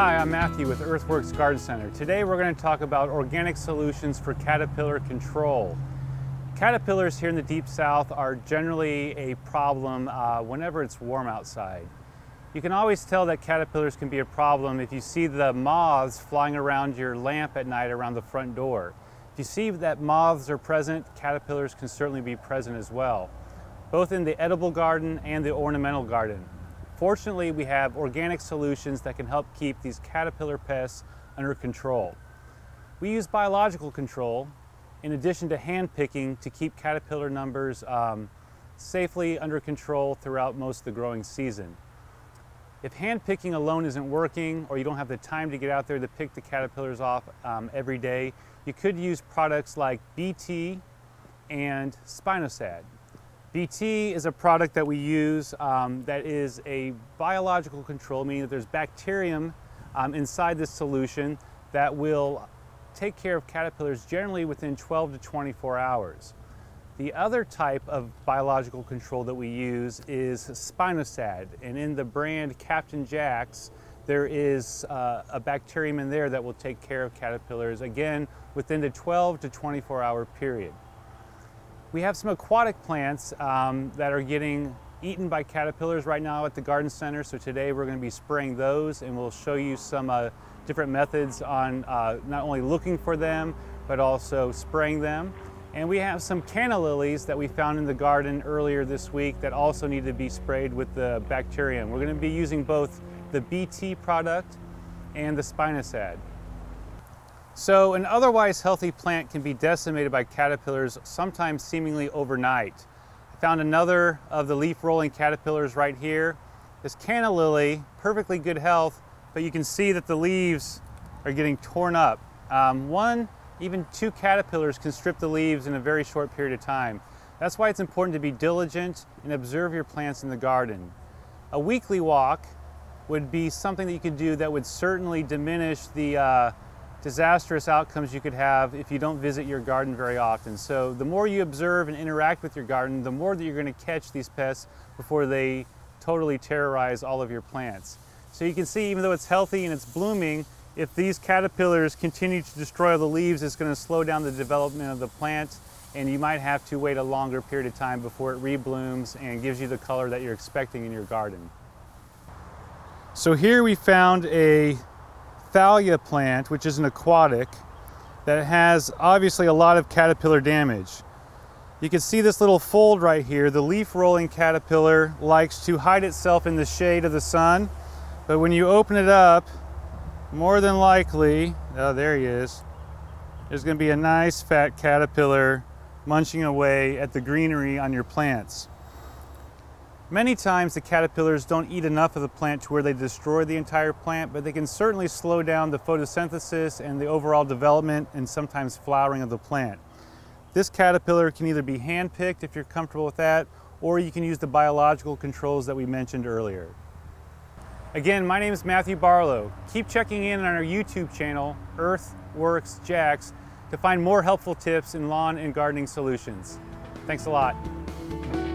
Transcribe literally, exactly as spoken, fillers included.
Hi, I'm Matthew with Earthworks Garden Center. Today we're going to talk about organic solutions for caterpillar control. Caterpillars here in the Deep South are generally a problem uh, whenever it's warm outside. You can always tell that caterpillars can be a problem if you see the moths flying around your lamp at night around the front door. If you see that moths are present, caterpillars can certainly be present as well, both in the edible garden and the ornamental garden. Fortunately, we have organic solutions that can help keep these caterpillar pests under control. We use biological control in addition to hand picking to keep caterpillar numbers um, safely under control throughout most of the growing season. If hand picking alone isn't working, or you don't have the time to get out there to pick the caterpillars off um, every day, you could use products like B T and Spinosad. B T is a product that we use um, that is a biological control, meaning that there's bacterium um, inside this solution that will take care of caterpillars generally within twelve to twenty-four hours. The other type of biological control that we use is Spinosad, and in the brand Captain Jack's, there is uh, a bacterium in there that will take care of caterpillars, again, within the twelve to twenty-four hour period. We have some aquatic plants um, that are getting eaten by caterpillars right now at the garden center, so today we're going to be spraying those, and we'll show you some uh, different methods on uh, not only looking for them, but also spraying them. And we have some canna lilies that we found in the garden earlier this week that also need to be sprayed with the bacterium. We're going to be using both the B T product and the Spinosad. So an otherwise healthy plant can be decimated by caterpillars, sometimes seemingly overnight. I found another of the leaf rolling caterpillars right here. This canna lily, perfectly good health, but you can see that the leaves are getting torn up. Um, one Even two caterpillars can strip the leaves in a very short period of time. That's why it's important to be diligent and observe your plants in the garden. A weekly walk would be something that you could do that would certainly diminish the uh, disastrous outcomes you could have if you don't visit your garden very often. So the more you observe and interact with your garden, the more that you're going to catch these pests before they totally terrorize all of your plants. So you can see, even though it's healthy and it's blooming, if these caterpillars continue to destroy the leaves, it's going to slow down the development of the plant, and you might have to wait a longer period of time before it reblooms and gives you the color that you're expecting in your garden. So here we found a Thalia plant, which is an aquatic, that has obviously a lot of caterpillar damage. You can see this little fold right here. The leaf rolling caterpillar likes to hide itself in the shade of the sun, but when you open it up, more than likely, oh, there he is, there's going to be a nice fat caterpillar munching away at the greenery on your plants. Many times the caterpillars don't eat enough of the plant to where they destroy the entire plant, but they can certainly slow down the photosynthesis and the overall development and sometimes flowering of the plant. This caterpillar can either be hand-picked if you're comfortable with that, or you can use the biological controls that we mentioned earlier. Again, my name is Matthew Barlow. Keep checking in on our YouTube channel, Earthworks Jax, to find more helpful tips in lawn and gardening solutions. Thanks a lot.